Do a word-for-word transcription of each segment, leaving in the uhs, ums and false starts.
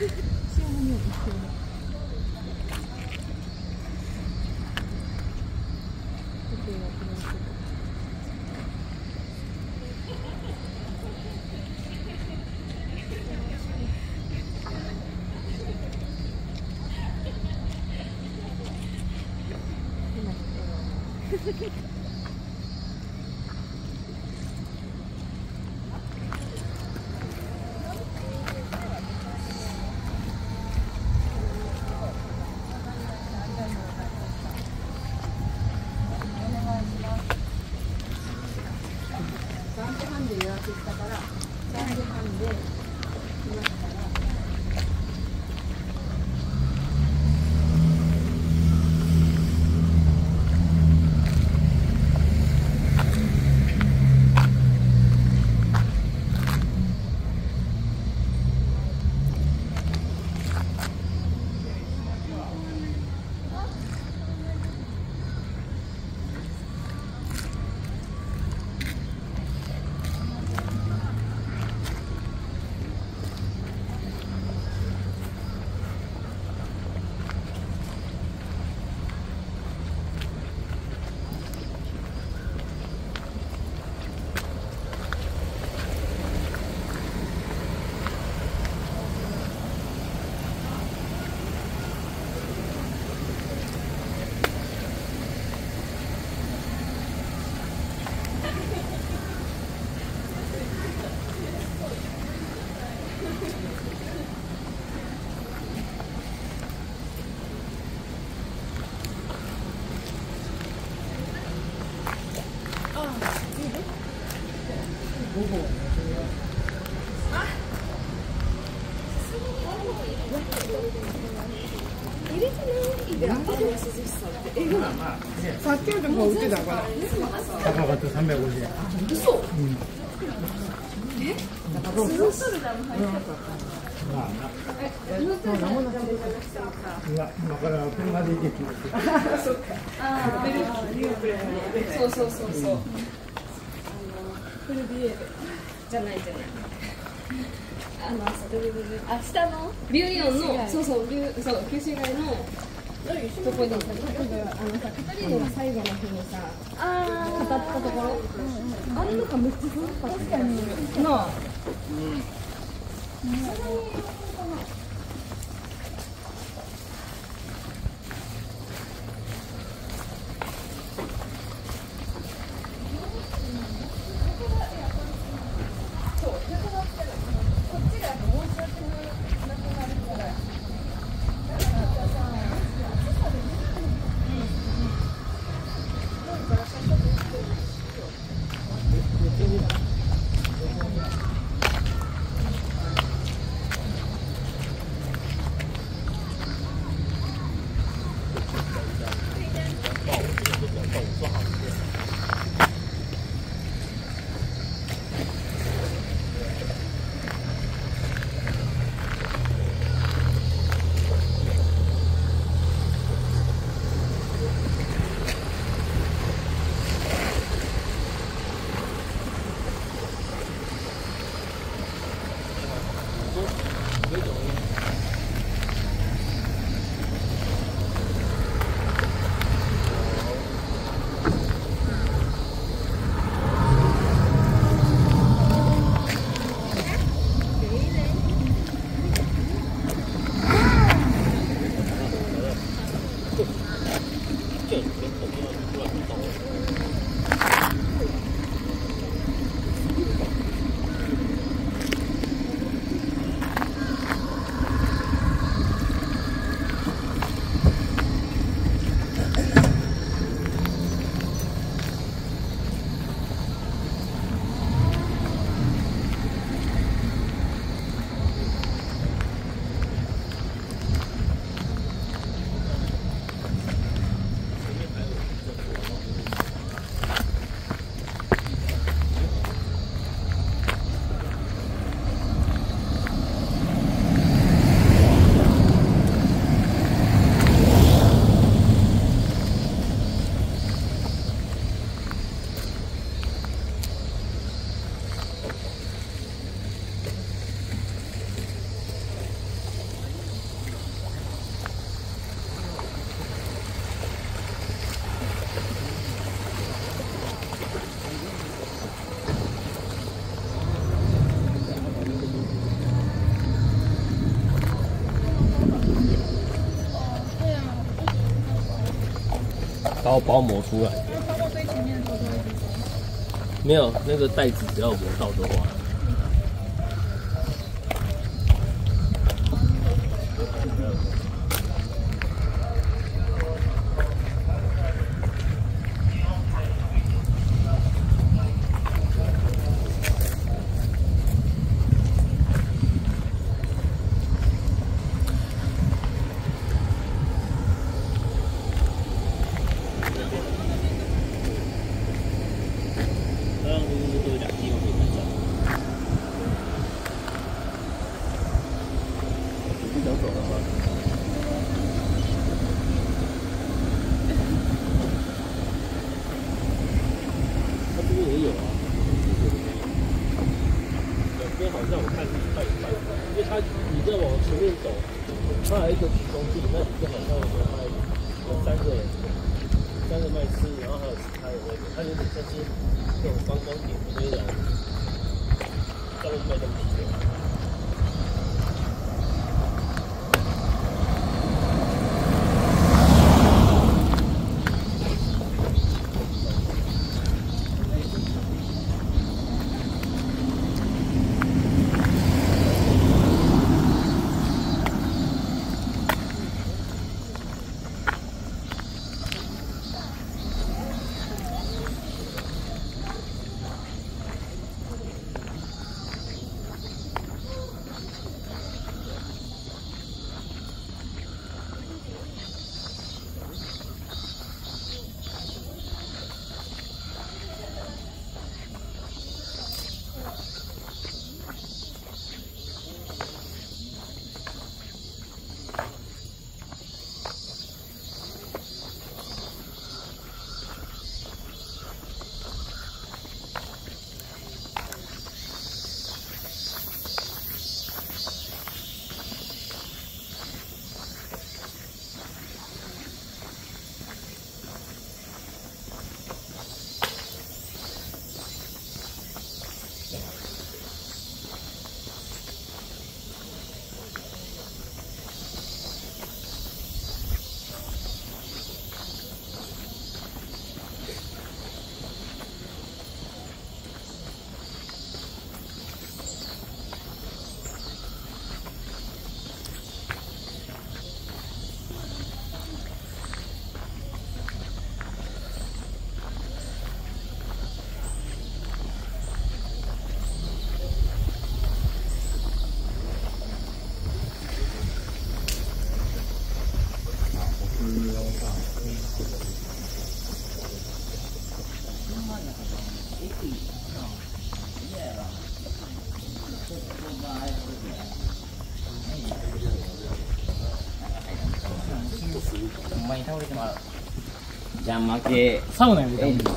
现在没有车了。对了，对了，对了。 さんじはんで予約したからさんじはんで来ましたら。 さっきよりも売ってたから。高かったさんびゃくごじゅうえん。嘘。うん。え？高かった。涼しいだも入ったとか。まあ。え、涼しいだもなかった。いや、だから車で行ってきました。そうか。ああ。そうそうそうそう。フルビエルじゃないじゃない。あのあ下のビューヨンのそうそうビューそう旧市街の。 どこに行ったの？あのさ、カタリーノが最後の日にさ、語ったところ、あれとかめっちゃすごかった。確かに。なあ。そう、横だったら、こっちがもうちょっとなくなるから。把我包磨出来。没有，那个袋子只要磨到的话。 じゃん負けサウナみたいな。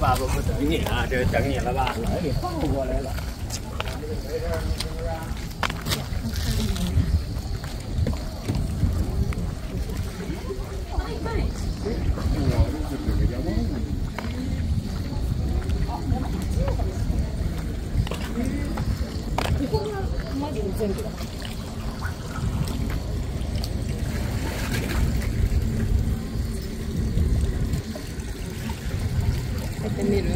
爸爸不等你了，这等你了吧？我也放过来了。入ってみる？